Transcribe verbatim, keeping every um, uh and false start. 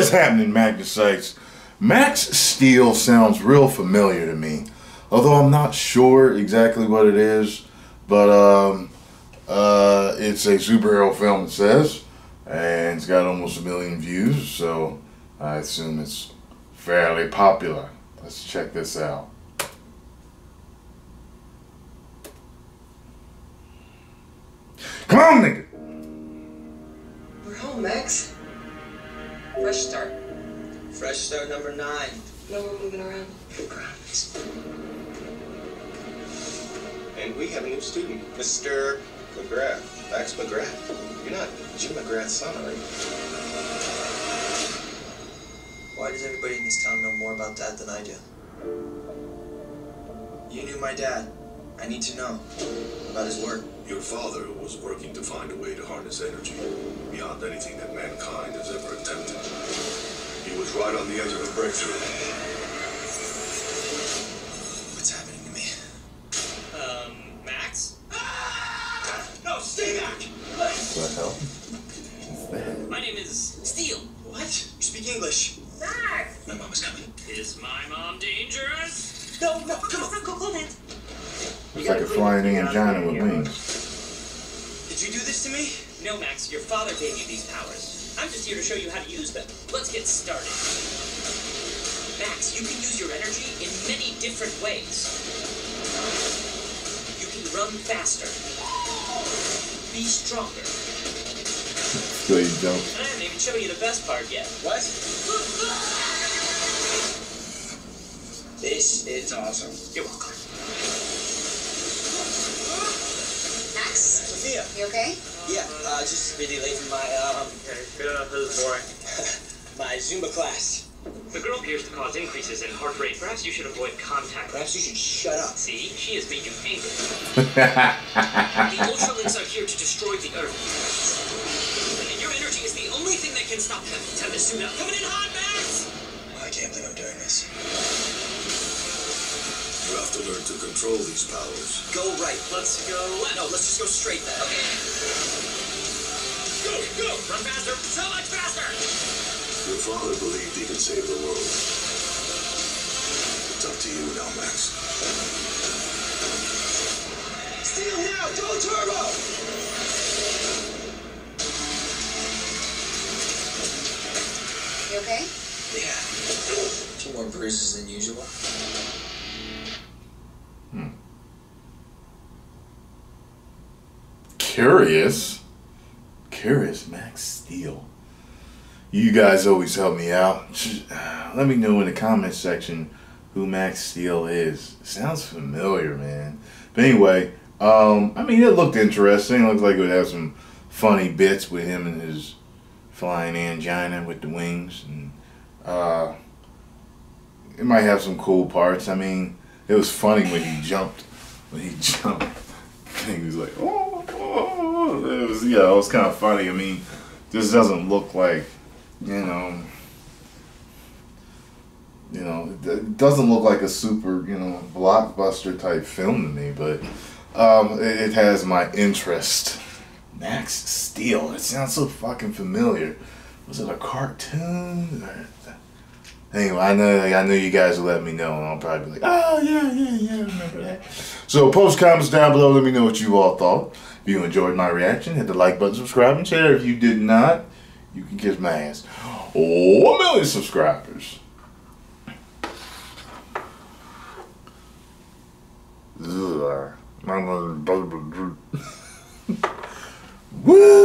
What is happening, Magnusites? Max Steel sounds real familiar to me, although I'm not sure exactly what it is, but um, uh, it's a superhero film, it says, and it's got almost a million views, so I assume it's fairly popular. Let's check this out. Come on, nigga! We're home, Max. Fresh start. Fresh start number nine. No, we're moving around. Good crimes. And we have a new student, Mister McGrath. Max McGrath. You're not Jim McGrath's son, are you? Why does everybody in this town know more about that than I do? You knew my dad. I need to know about his work. Your father was working to find a way to harness energy beyond anything that mankind has ever attempted. He was right on the edge of a breakthrough. What's happening to me? Um, Max? Ah! No, stay back! What the hell? My name is Steel. What? You speak English. Max! My mom is coming. Is my mom dangerous? No, no, come on, go, hold it. It's like a flying angina with wings. Did you do this to me? No, Max, your father gave you these powers. I'm just here to show you how to use them. Let's get started. Max, you can use your energy in many different ways. You can run faster. Be stronger. So you don't. I haven't even shown you the best part yet. What? This is awesome. You're welcome. Sophia. You okay? Yeah, uh, just really late for my, um... Okay, good enough, this is boring. my Zumba class. The girl appears to cause increases in heart rate. Perhaps you should avoid contact. Perhaps you should shut up. See, she has made you angry. The ultralinks are here to destroy the Earth. And your energy is the only thing that can stop them. Time to suit up. Coming in hot, Max! Oh, I can't believe I'm doing this. You have to learn to control these powers. Go right. Let's go left. No, let's just go straight then. Okay. Go, go. Run faster. So much faster. Your father believed he could save the world. It's up to you now, Max. Steal now. Go turbo. You okay? Yeah. Two more bruises than usual. Curious, curious Max Steel. You guys always help me out. Let me know in the comment section who Max Steel is. Sounds familiar, man. But anyway, um, I mean, it looked interesting. It looked like it would have some funny bits with him and his flying angina with the wings, and uh, it might have some cool parts. I mean, it was funny when he jumped. When he jumped, he was like, oh. It was, yeah, it was kind of funny. I mean, this doesn't look like, you know, you know, it doesn't look like a super, you know, blockbuster type film to me, but um, it has my interest. Max Steel, it sounds so fucking familiar. Was it a cartoon? Anyway, I know, I know you guys will let me know, and I'll probably be like, oh, yeah, yeah, yeah, I remember that. So post comments down below. Let me know what you all thought. If you enjoyed my reaction, hit the like button, subscribe, and share. If you did not, you can kiss my ass. Oh, a million subscribers. Woo!